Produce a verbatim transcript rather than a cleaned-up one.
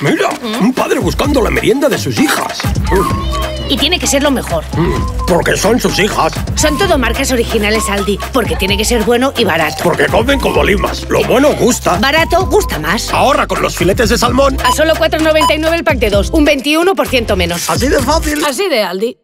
Mira, ¿Mm? un padre buscando la merienda de sus hijas. Y tiene que ser lo mejor. Porque son sus hijas. Son todo marcas originales Aldi, porque tiene que ser bueno y barato. Porque comen como limas. Lo bueno gusta. Barato gusta más. Ahora con los filetes de salmón. A solo cuatro noventa y nueve el pack de dos. Un veintiuno por ciento menos. Así de fácil. Así de Aldi.